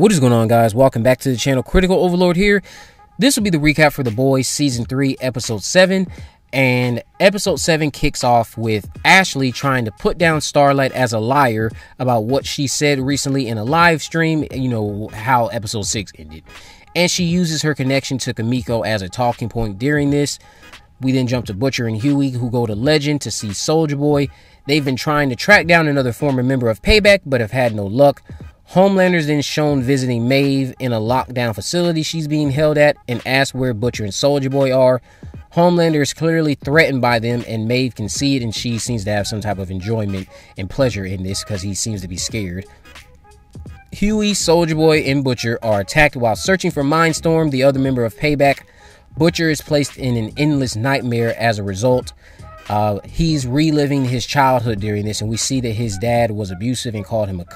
What is going on, guys? Welcome back to the channel. Critical Overlord here. This will be the recap for The Boys Season 3, Episode 7. And Episode 7 kicks off with Ashley trying to put down Starlight as a liar about what she said recently in a live stream. You know how Episode 6 ended. And she uses her connection to Kamiko as a talking point during this. We then jump to Butcher and Hughie, who go to Legend to see Soldier Boy. They've been trying to track down another former member of Payback, but have had no luck. Homelander's then shown visiting Maeve in a lockdown facility she's being held at and asked where Butcher and Soldier Boy are. Homelander is clearly threatened by them, and Maeve can see it, and she seems to have some type of enjoyment and pleasure in this because he seems to be scared. Hughie, Soldier Boy, and Butcher are attacked while searching for Mindstorm, the other member of Payback. Butcher is placed in an endless nightmare as a result. He's reliving his childhood during this, and we see that his dad was abusive and called him a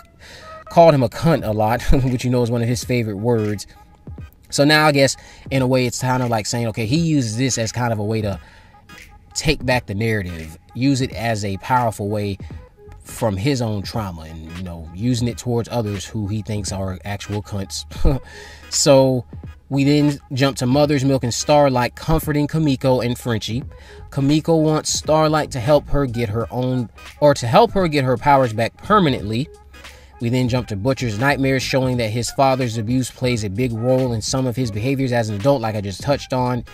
cunt a lot, which you know is one of his favorite words. So now I guess in a way it's kind of like saying, okay, he uses this as kind of a way to take back the narrative, use it as a powerful way from his own trauma, and you know, using it towards others who he thinks are actual cunts. So we then jump to Mother's Milk and Starlight comforting Kamiko and Frenchie. Kamiko wants Starlight to help her get her own, or to help her get her powers back permanently. We then jump to Butcher's nightmares, showing that his father's abuse plays a big role in some of his behaviors as an adult, like I just touched on.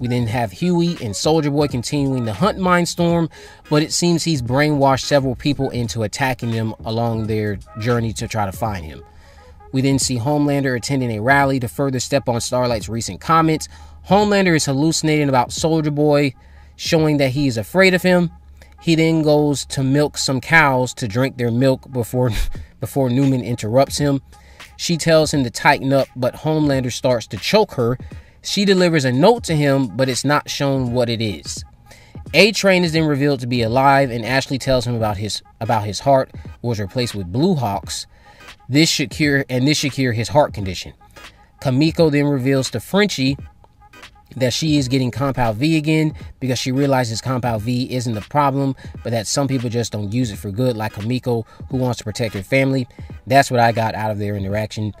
We then have Hughie and Soldier Boy continuing to hunt Mindstorm, but it seems he's brainwashed several people into attacking them along their journey to try to find him. We then see Homelander attending a rally to further step on Starlight's recent comments. Homelander is hallucinating about Soldier Boy, showing that he is afraid of him. He then goes to milk some cows to drink their milk before Newman interrupts him. She tells him to tighten up, but Homelander starts to choke her. She delivers a note to him, but it's not shown what it is. A-Train is then revealed to be alive, and Ashley tells him about his heart was replaced with Blue Hawks. This should cure his heart condition. Kamiko then reveals to Frenchie that she is getting Compound V again because she realizes Compound V isn't the problem, but that some people just don't use it for good, like Kamiko, who wants to protect her family. That's what I got out of their interaction.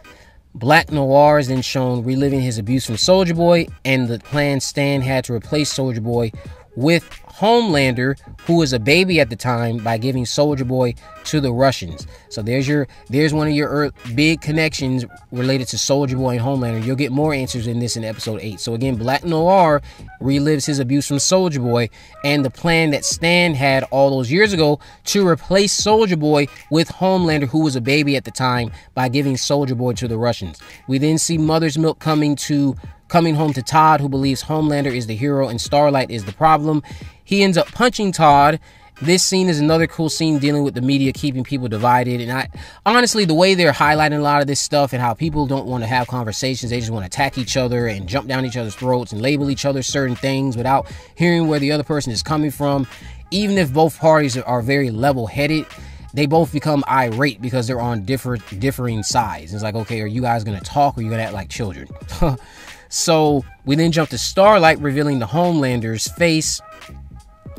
Black Noir is then shown reliving his abuse from Soldier Boy and the plan Stan had to replace Soldier Boy with Homelander, who was a baby at the time, by giving Soldier Boy to the Russians. So there's one of your big connections related to Soldier Boy and Homelander. You'll get more answers in this in episode 8. So again, Black Noir relives his abuse from Soldier Boy and the plan that Stan had all those years ago to replace Soldier Boy with Homelander, who was a baby at the time, by giving Soldier Boy to the Russians. We then see Mother's Milk coming home to Todd, who believes Homelander is the hero and Starlight is the problem. He ends up punching Todd. This scene is another cool scene dealing with the media keeping people divided. And I honestly, the way they're highlighting a lot of this stuff and how people don't want to have conversations, they just want to attack each other and jump down each other's throats and label each other certain things without hearing where the other person is coming from. Even if both parties are very level-headed, they both become irate because they're on differing sides. It's like, okay, are you guys going to talk or are you going to act like children? So we then jump to Starlight revealing the Homelander's face,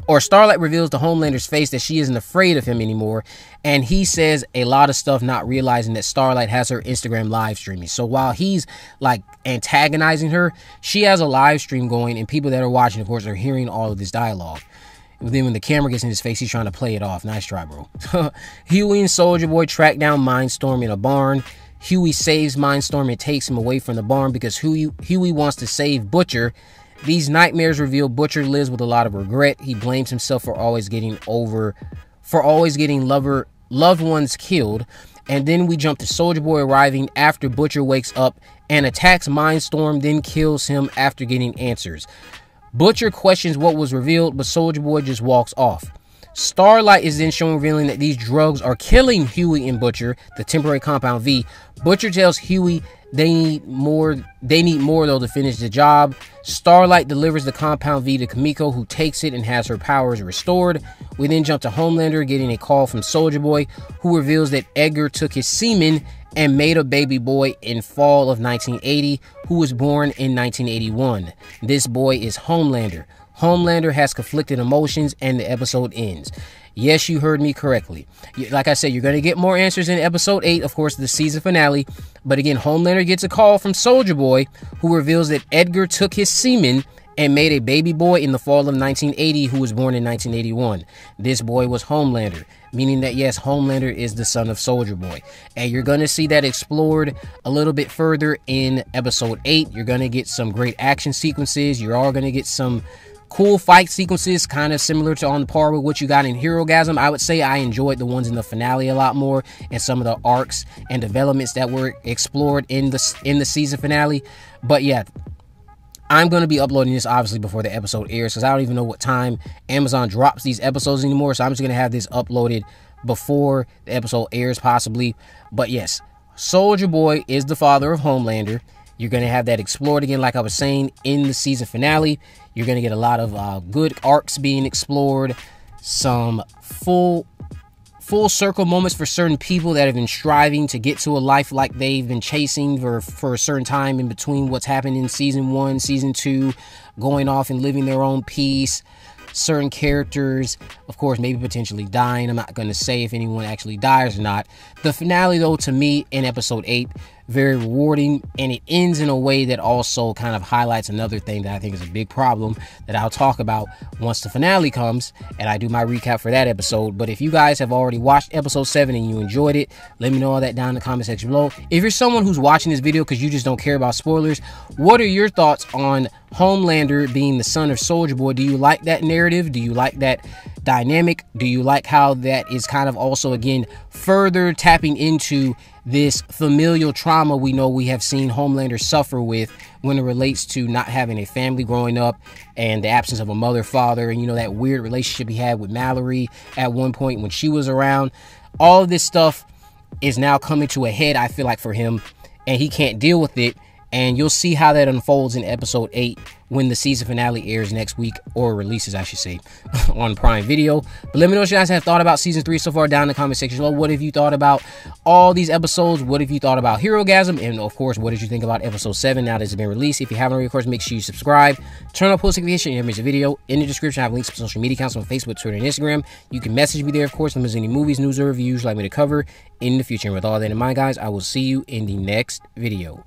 or Starlight reveals to Homelander's face that she isn't afraid of him anymore. And he says a lot of stuff, not realizing that Starlight has her Instagram live streaming. So while he's like antagonizing her, she has a live stream going, and people that are watching, of course, are hearing all of this dialogue. And then when the camera gets in his face, he's trying to play it off. Nice try, bro. Hughie and Soldier Boy track down Mindstorm in a barn. Hughie saves Mindstorm and takes him away from the barn because Hughie wants to save Butcher. These nightmares reveal Butcher lives with a lot of regret. He blames himself for always getting loved ones killed. And then we jump to Soldier Boy arriving after Butcher wakes up and attacks Mindstorm, then kills him after getting answers. Butcher questions what was revealed, but Soldier Boy just walks off. Starlight is then shown revealing that these drugs are killing Hughie and Butcher, the temporary Compound V. Butcher tells Hughie they need more though to finish the job. Starlight delivers the Compound V to Kamiko, who takes it and has her powers restored. We then jump to Homelander getting a call from Soldier Boy, who reveals that Edgar took his semen and made a baby boy in fall of 1980, who was born in 1981. This boy is Homelander. Homelander has conflicted emotions, and the episode ends. Yes, you heard me correctly. Like I said, you're going to get more answers in episode 8, of course, the season finale. But again, Homelander gets a call from Soldier Boy, who reveals that Edgar took his semen and made a baby boy in the fall of 1980 who was born in 1981. This boy was Homelander, meaning that, yes, Homelander is the son of Soldier Boy. And you're going to see that explored a little bit further in episode 8. You're going to get some great action sequences. You are going to get some cool fight sequences, kind of similar to on par with what you got in Herogasm. I would say I enjoyed the ones in the finale a lot more, and some of the arcs and developments that were explored in the season finale. But yeah, I'm going to be uploading this obviously before the episode airs, because I don't even know what time Amazon drops these episodes anymore. So I'm just going to have this uploaded before the episode airs possibly. But yes, Soldier Boy is the father of Homelander. You're going to have that explored again, like I was saying, in the season finale. You're going to get a lot of good arcs being explored, some full circle moments for certain people that have been striving to get to a life like they've been chasing for a certain time in between what's happened in season 1, season 2, going off and living their own peace. Certain characters, of course, maybe potentially dying. I'm not going to say if anyone actually dies or not. The finale, though, to me, in episode 8, very rewarding, and it ends in a way that also kind of highlights another thing that I think is a big problem that I'll talk about once the finale comes and I do my recap for that episode. But if you guys have already watched episode 7 and you enjoyed it, let me know all that down in the comment section below. If you're someone who's watching this video because you just don't care about spoilers, what are your thoughts on Homelander being the son of Soldier Boy? Do you like that narrative? Do you like that dynamic? Do you like how that is kind of also, again, further tapping into this familial trauma we know we have seen Homelander suffer with when it relates to not having a family growing up and the absence of a mother, father, and, you know, that weird relationship he had with Mallory at one point when she was around? All of this stuff is now coming to a head, I feel like, for him, and he can't deal with it. And you'll see how that unfolds in episode 8 when the season finale airs next week, or releases, I should say, on Prime Video. But let me know what you guys have thought about season 3 so far down in the comment section below. What have you thought about all these episodes? What have you thought about Herogasm? And of course, what did you think about episode 7 now that it's been released? If you haven't already, of course, make sure you subscribe. Turn on post notifications and miss a video. In the description, I have links to social media accounts on Facebook, Twitter, and Instagram. You can message me there, of course, if there's any movies, news, or reviews you'd like me to cover in the future. And with all that in mind, guys, I will see you in the next video.